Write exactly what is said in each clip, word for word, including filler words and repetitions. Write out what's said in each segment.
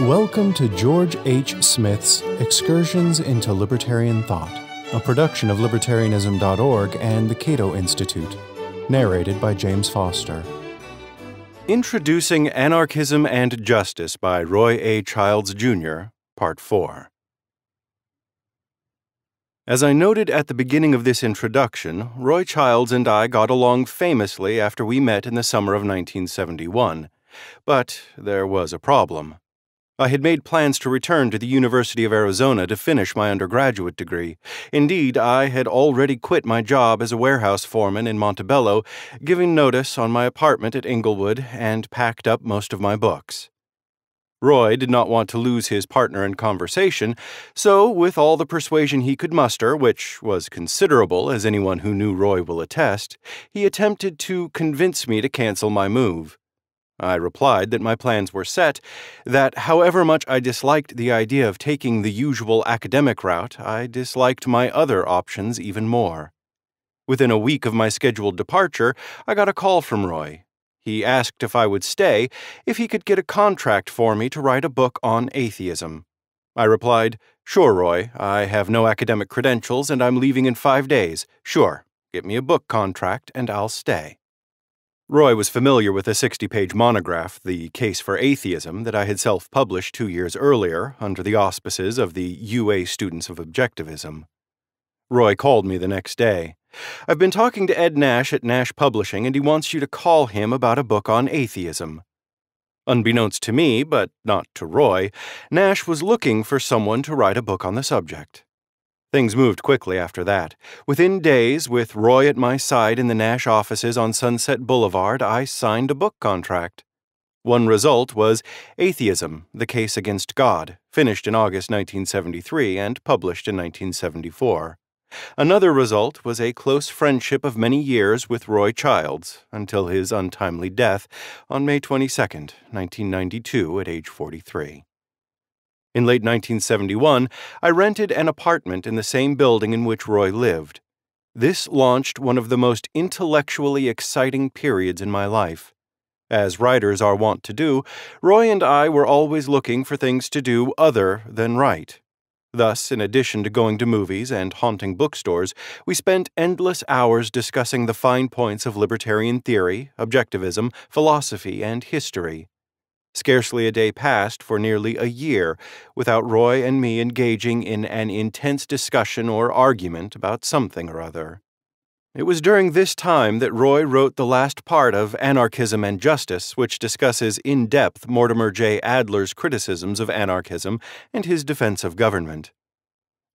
Welcome to George H. Smith's Excursions into Libertarian Thought, a production of Libertarianism dot org and the Cato Institute, narrated by James Foster. Introducing Anarchism and Justice by Roy A. Childs, Junior, Part four. As I noted at the beginning of this introduction, Roy Childs and I got along famously after we met in the summer of nineteen seventy-one, but there was a problem. I had made plans to return to the University of Arizona to finish my undergraduate degree. Indeed, I had already quit my job as a warehouse foreman in Montebello, giving notice on my apartment at Inglewood, and packed up most of my books. Roy did not want to lose his partner in conversation, so with all the persuasion he could muster, which was considerable, as anyone who knew Roy will attest, he attempted to convince me to cancel my move. I replied that my plans were set, that however much I disliked the idea of taking the usual academic route, I disliked my other options even more. Within a week of my scheduled departure, I got a call from Roy. He asked if I would stay, if he could get a contract for me to write a book on atheism. I replied, "Sure, Roy, I have no academic credentials and I'm leaving in five days. Sure, get me a book contract and I'll stay." Roy was familiar with a sixty-page monograph, The Case for Atheism, that I had self-published two years earlier under the auspices of the U A Students of Objectivism. Roy called me the next day. "I've been talking to Ed Nash at Nash Publishing, and he wants you to call him about a book on atheism." Unbeknownst to me, but not to Roy, Nash was looking for someone to write a book on the subject. Things moved quickly after that. Within days, with Roy at my side in the Nash offices on Sunset Boulevard, I signed a book contract. One result was Atheism: The Case Against God, finished in August nineteen seventy-three and published in nineteen seventy-four. Another result was a close friendship of many years with Roy Childs, until his untimely death on May twenty-second, nineteen ninety-two, at age forty-three. In late nineteen seventy-one, I rented an apartment in the same building in which Roy lived. This launched one of the most intellectually exciting periods in my life. As writers are wont to do, Roy and I were always looking for things to do other than write. Thus, in addition to going to movies and haunting bookstores, we spent endless hours discussing the fine points of libertarian theory, objectivism, philosophy, and history. Scarcely a day passed for nearly a year without Roy and me engaging in an intense discussion or argument about something or other. It was during this time that Roy wrote the last part of Anarchism and Justice, which discusses in depth Mortimer J. Adler's criticisms of anarchism and his defense of government.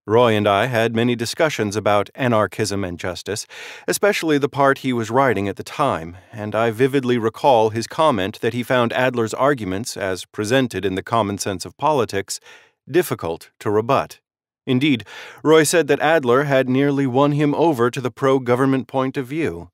Roy and I had many discussions about Anarchism and Justice, especially the part he was writing at the time, and I vividly recall his comment that he found Adler's arguments, as presented in The Common Sense of Politics, difficult to rebut. Indeed, Roy said that Adler had nearly won him over to the pro-government point of view.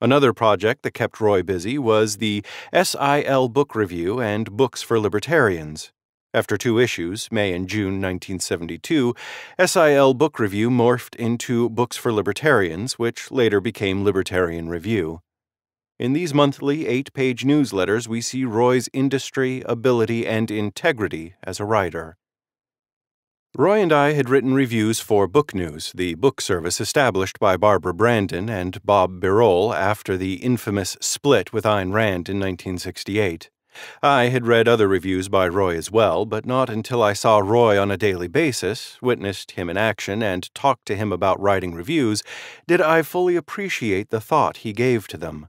Another project that kept Roy busy was the S I L Book Review and Books for Libertarians. After two issues, May and June nineteen seventy-two, S I L Book Review morphed into Books for Libertarians, which later became Libertarian Review. In these monthly eight-page newsletters, we see Roy's industry, ability, and integrity as a writer. Roy and I had written reviews for Book News, the book service established by Barbara Brandon and Bob Birole after the infamous split with Ayn Rand in nineteen sixty-eight. I had read other reviews by Roy as well, but not until I saw Roy on a daily basis, witnessed him in action, and talked to him about writing reviews, did I fully appreciate the thought he gave to them.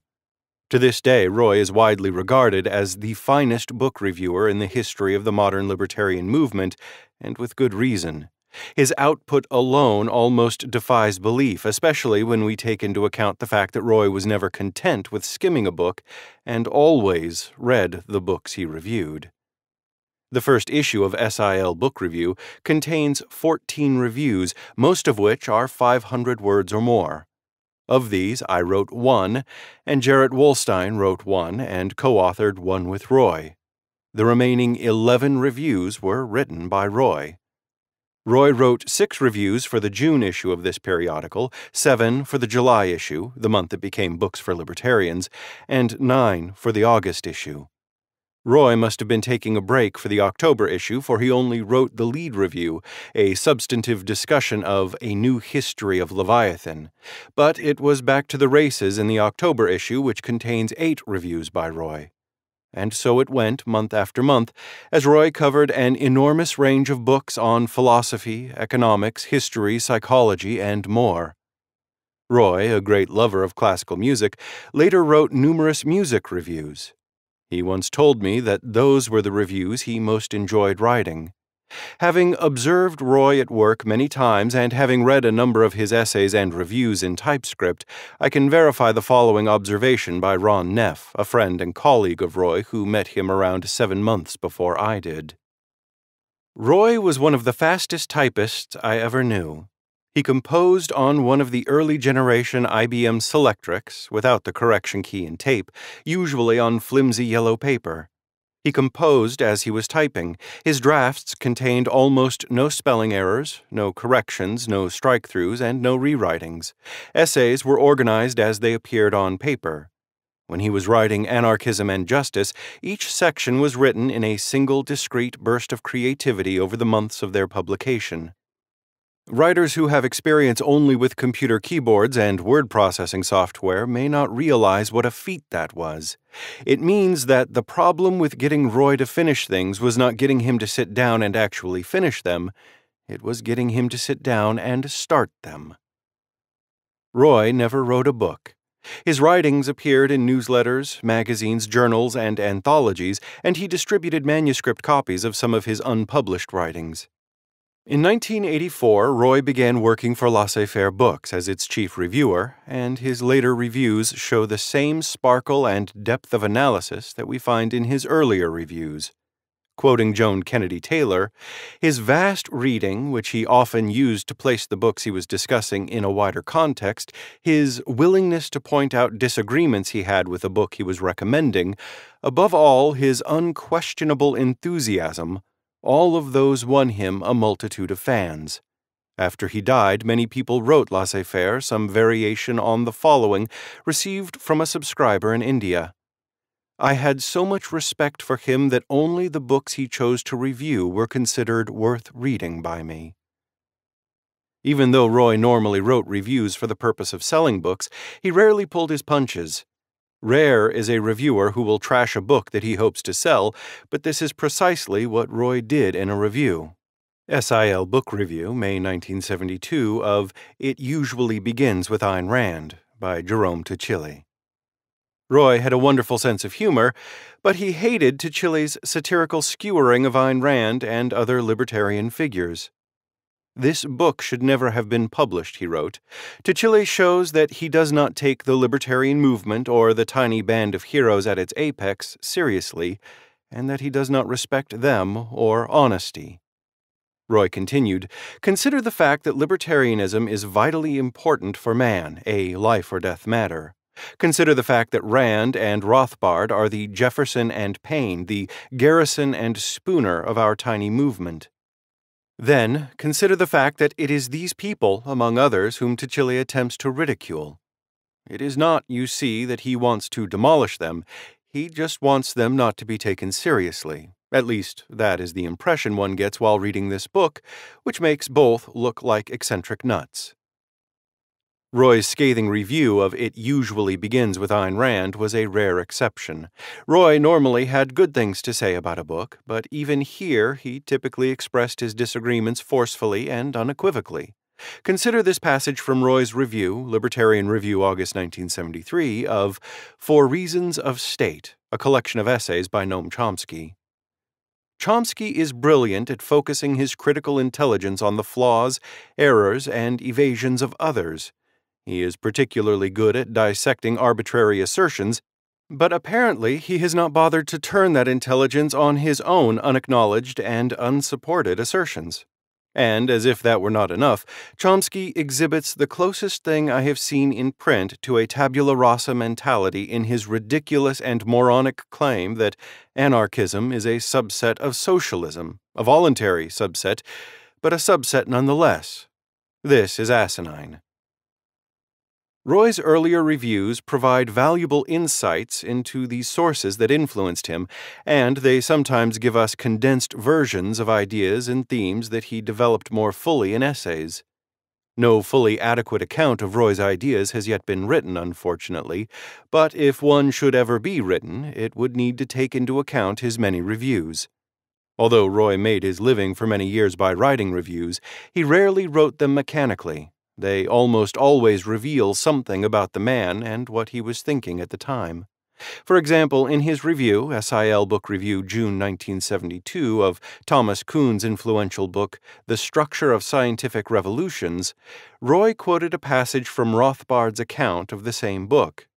To this day, Roy is widely regarded as the finest book reviewer in the history of the modern libertarian movement, and with good reason. His output alone almost defies belief, especially when we take into account the fact that Roy was never content with skimming a book and always read the books he reviewed. The first issue of S I L Book Review contains fourteen reviews, most of which are five hundred words or more. Of these, I wrote one, and Jarrett Wollstein wrote one and co-authored one with Roy. The remaining eleven reviews were written by Roy. Roy wrote six reviews for the June issue of this periodical, seven for the July issue, the month that became Books for Libertarians, and nine for the August issue. Roy must have been taking a break for the October issue, for he only wrote the lead review, a substantive discussion of A New History of Leviathan. But it was back to the races in the October issue, which contains eight reviews by Roy. And so it went month after month, as Roy covered an enormous range of books on philosophy, economics, history, psychology, and more. Roy, a great lover of classical music, later wrote numerous music reviews. He once told me that those were the reviews he most enjoyed writing. Having observed Roy at work many times and having read a number of his essays and reviews in typescript, I can verify the following observation by Ron Neff, a friend and colleague of Roy who met him around seven months before I did. Roy was one of the fastest typists I ever knew. He composed on one of the early generation I B M Selectrics, without the correction key and tape, usually on flimsy yellow paper. He composed as he was typing. His drafts contained almost no spelling errors, no corrections, no strike-throughs, and no rewritings. Essays were organized as they appeared on paper. When he was writing Anarchism and Justice, each section was written in a single discrete burst of creativity over the months of their publication. Writers who have experience only with computer keyboards and word processing software may not realize what a feat that was. It means that the problem with getting Roy to finish things was not getting him to sit down and actually finish them. It was getting him to sit down and start them. Roy never wrote a book. His writings appeared in newsletters, magazines, journals, and anthologies, and he distributed manuscript copies of some of his unpublished writings. In nineteen eighty-four, Roy began working for Laissez-Faire Books as its chief reviewer, and his later reviews show the same sparkle and depth of analysis that we find in his earlier reviews. Quoting Joan Kennedy Taylor, his vast reading, which he often used to place the books he was discussing in a wider context, his willingness to point out disagreements he had with a book he was recommending, above all, his unquestionable enthusiasm, all of those won him a multitude of fans. After he died, many people wrote Laissez-Faire some variation on the following, received from a subscriber in India. I had so much respect for him that only the books he chose to review were considered worth reading by me. Even though Roy normally wrote reviews for the purpose of selling books, he rarely pulled his punches. Rare is a reviewer who will trash a book that he hopes to sell, but this is precisely what Roy did in a review. S I L Book Review, May nineteen seventy-two, of It Usually Begins with Ayn Rand, by Jerome Tuchili. Roy had a wonderful sense of humor, but he hated Tuchili's satirical skewering of Ayn Rand and other libertarian figures. This book should never have been published, he wrote. Tuchili shows that he does not take the libertarian movement or the tiny band of heroes at its apex seriously, and that he does not respect them or honesty. Roy continued, "Consider the fact that libertarianism is vitally important for man, a life-or-death matter. Consider the fact that Rand and Rothbard are the Jefferson and Paine, the Garrison and Spooner of our tiny movement. Then, consider the fact that it is these people, among others, whom Tuchili attempts to ridicule. It is not, you see, that he wants to demolish them. He just wants them not to be taken seriously. At least, that is the impression one gets while reading this book, which makes both look like eccentric nuts." Roy's scathing review of It Usually Begins with Ayn Rand was a rare exception. Roy normally had good things to say about a book, but even here he typically expressed his disagreements forcefully and unequivocally. Consider this passage from Roy's review, Libertarian Review, August nineteen seventy-three, of For Reasons of State, a collection of essays by Noam Chomsky. Chomsky is brilliant at focusing his critical intelligence on the flaws, errors, and evasions of others. He is particularly good at dissecting arbitrary assertions, but apparently he has not bothered to turn that intelligence on his own unacknowledged and unsupported assertions. And, as if that were not enough, Chomsky exhibits the closest thing I have seen in print to a tabula rasa mentality in his ridiculous and moronic claim that anarchism is a subset of socialism, a voluntary subset, but a subset nonetheless. This is asinine. Roy's earlier reviews provide valuable insights into the sources that influenced him, and they sometimes give us condensed versions of ideas and themes that he developed more fully in essays. No fully adequate account of Roy's ideas has yet been written, unfortunately, but if one should ever be written, it would need to take into account his many reviews. Although Roy made his living for many years by writing reviews, he rarely wrote them mechanically. They almost always reveal something about the man and what he was thinking at the time. For example, in his review, S I L Book Review June nineteen seventy-two, of Thomas Kuhn's influential book, The Structure of Scientific Revolutions, Roy quoted a passage from Rothbard's account of the same book.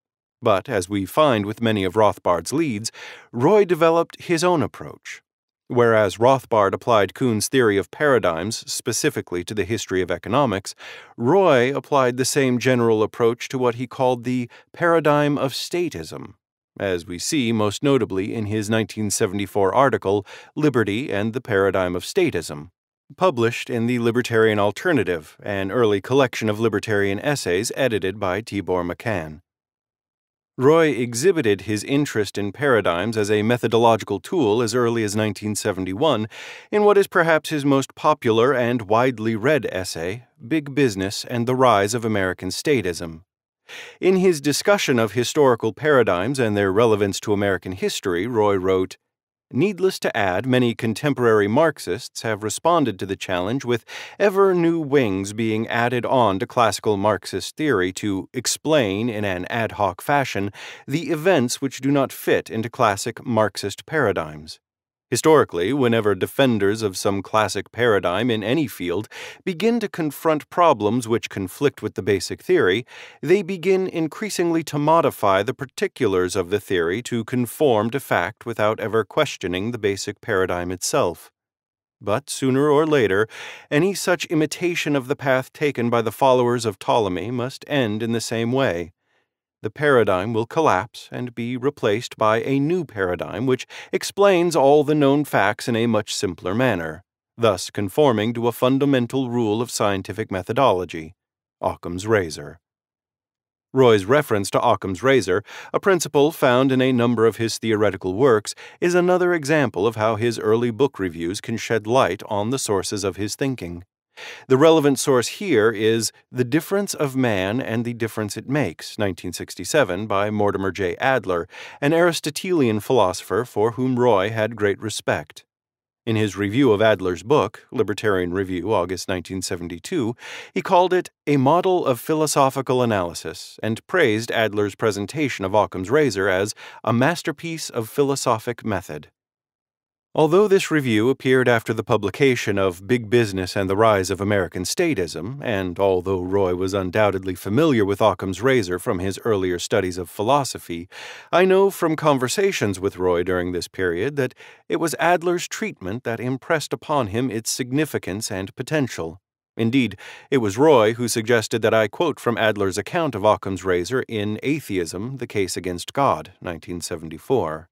But, as we find with many of Rothbard's leads, Roy developed his own approach. Whereas Rothbard applied Kuhn's theory of paradigms specifically to the history of economics, Roy applied the same general approach to what he called the paradigm of statism, as we see most notably in his nineteen seventy-four article, Liberty and the Paradigm of Statism, published in the Libertarian Alternative, an early collection of libertarian essays edited by Tibor Machan. Roy exhibited his interest in paradigms as a methodological tool as early as nineteen seventy-one in what is perhaps his most popular and widely read essay, Big Business and the Rise of American Statism. In his discussion of historical paradigms and their relevance to American history, Roy wrote, "Needless to add, many contemporary Marxists have responded to the challenge with ever new wings being added on to classical Marxist theory to explain in an ad hoc fashion the events which do not fit into classic Marxist paradigms. Historically, whenever defenders of some classic paradigm in any field begin to confront problems which conflict with the basic theory, they begin increasingly to modify the particulars of the theory to conform to fact without ever questioning the basic paradigm itself. But sooner or later, any such imitation of the path taken by the followers of Ptolemy must end in the same way. The paradigm will collapse and be replaced by a new paradigm which explains all the known facts in a much simpler manner, thus conforming to a fundamental rule of scientific methodology, Occam's razor." Roy's reference to Occam's razor, a principle found in a number of his theoretical works, is another example of how his early book reviews can shed light on the sources of his thinking. The relevant source here is The Difference of Man and the Difference It Makes, nineteen sixty-seven, by Mortimer J. Adler, an Aristotelian philosopher for whom Roy had great respect. In his review of Adler's book, Libertarian Review, August nineteen seventy-two, he called it a model of philosophical analysis and praised Adler's presentation of Occam's razor as a masterpiece of philosophic method. Although this review appeared after the publication of Big Business and the Rise of American Statism, and although Roy was undoubtedly familiar with Occam's razor from his earlier studies of philosophy, I know from conversations with Roy during this period that it was Adler's treatment that impressed upon him its significance and potential. Indeed, it was Roy who suggested that I quote from Adler's account of Occam's razor in Atheism: The Case Against God, nineteen seventy-four.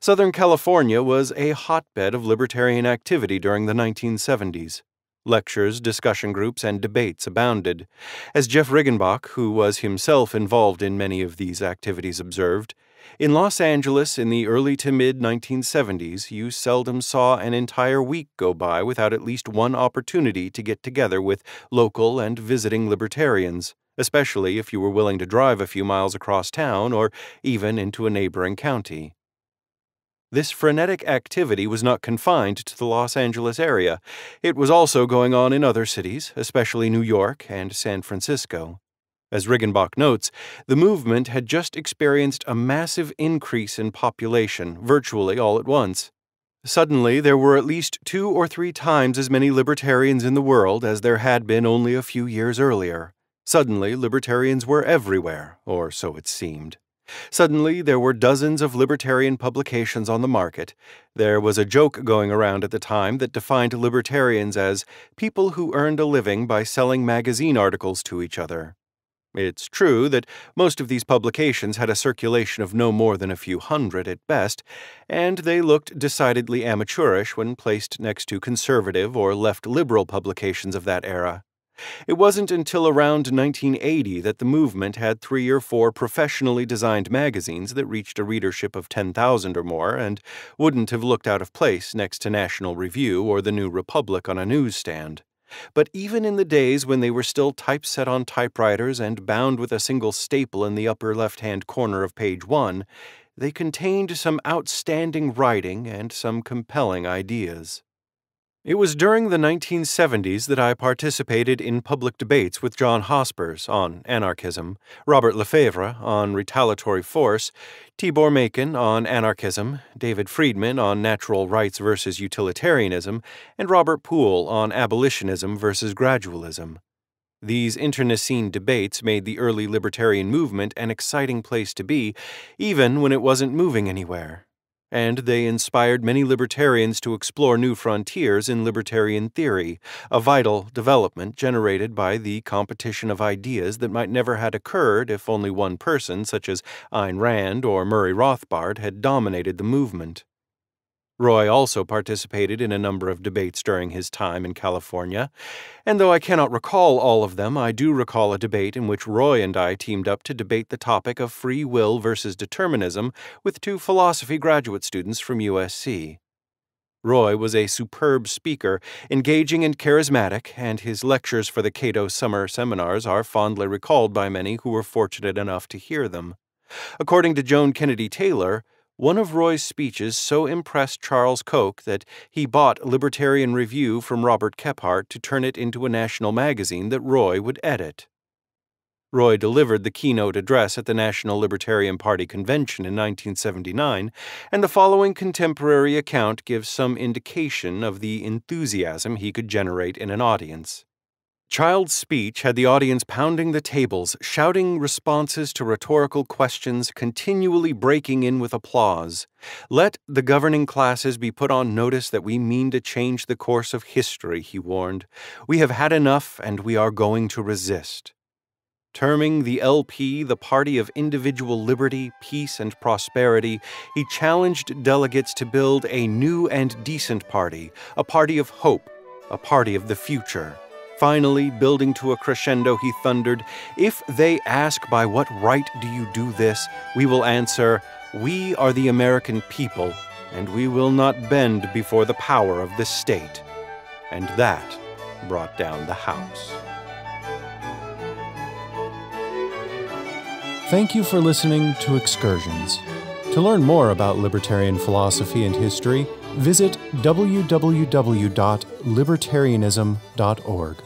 Southern California was a hotbed of libertarian activity during the nineteen seventies. Lectures, discussion groups, and debates abounded. As Jeff Riggenbach, who was himself involved in many of these activities, observed, "In Los Angeles in the early to mid nineteen seventies, you seldom saw an entire week go by without at least one opportunity to get together with local and visiting libertarians, especially if you were willing to drive a few miles across town or even into a neighboring county." This frenetic activity was not confined to the Los Angeles area. It was also going on in other cities, especially New York and San Francisco. As Riggenbach notes, the movement had just experienced a massive increase in population, virtually all at once. Suddenly, there were at least two or three times as many libertarians in the world as there had been only a few years earlier. Suddenly, libertarians were everywhere, or so it seemed. Suddenly, there were dozens of libertarian publications on the market. There was a joke going around at the time that defined libertarians as people who earned a living by selling magazine articles to each other. It's true that most of these publications had a circulation of no more than a few hundred at best, and they looked decidedly amateurish when placed next to conservative or left liberal publications of that era. It wasn't until around nineteen eighty that the movement had three or four professionally designed magazines that reached a readership of ten thousand or more and wouldn't have looked out of place next to National Review or the New Republic on a newsstand. But even in the days when they were still typeset on typewriters and bound with a single staple in the upper left-hand corner of page one, they contained some outstanding writing and some compelling ideas. It was during the nineteen seventies that I participated in public debates with John Hospers on anarchism, Robert Lefebvre on retaliatory force, Tibor Machan on anarchism, David Friedman on natural rights versus utilitarianism, and Robert Poole on abolitionism versus gradualism. These internecine debates made the early libertarian movement an exciting place to be, even when it wasn't moving anywhere. And they inspired many libertarians to explore new frontiers in libertarian theory, a vital development generated by the competition of ideas that might never have occurred if only one person, such as Ayn Rand or Murray Rothbard, had dominated the movement. Roy also participated in a number of debates during his time in California, and though I cannot recall all of them, I do recall a debate in which Roy and I teamed up to debate the topic of free will versus determinism with two philosophy graduate students from U S C. Roy was a superb speaker, engaging and charismatic, and his lectures for the Cato Summer Seminars are fondly recalled by many who were fortunate enough to hear them. According to Joan Kennedy Taylor, one of Roy's speeches so impressed Charles Koch that he bought Libertarian Review from Robert Kephart to turn it into a national magazine that Roy would edit. Roy delivered the keynote address at the National Libertarian Party Convention in nineteen seventy-nine, and the following contemporary account gives some indication of the enthusiasm he could generate in an audience. Childs' speech had the audience pounding the tables, shouting responses to rhetorical questions, continually breaking in with applause. "Let the governing classes be put on notice that we mean to change the course of history," he warned. "We have had enough, and we are going to resist." Terming the L P the party of individual liberty, peace, and prosperity, he challenged delegates to build a new and decent party, a party of hope, a party of the future. Finally, building to a crescendo, he thundered, "If they ask by what right do you do this, we will answer, we are the American people, and we will not bend before the power of the state." And that brought down the house. Thank you for listening to Excursions. To learn more about libertarian philosophy and history, visit w w w dot libertarianism dot org.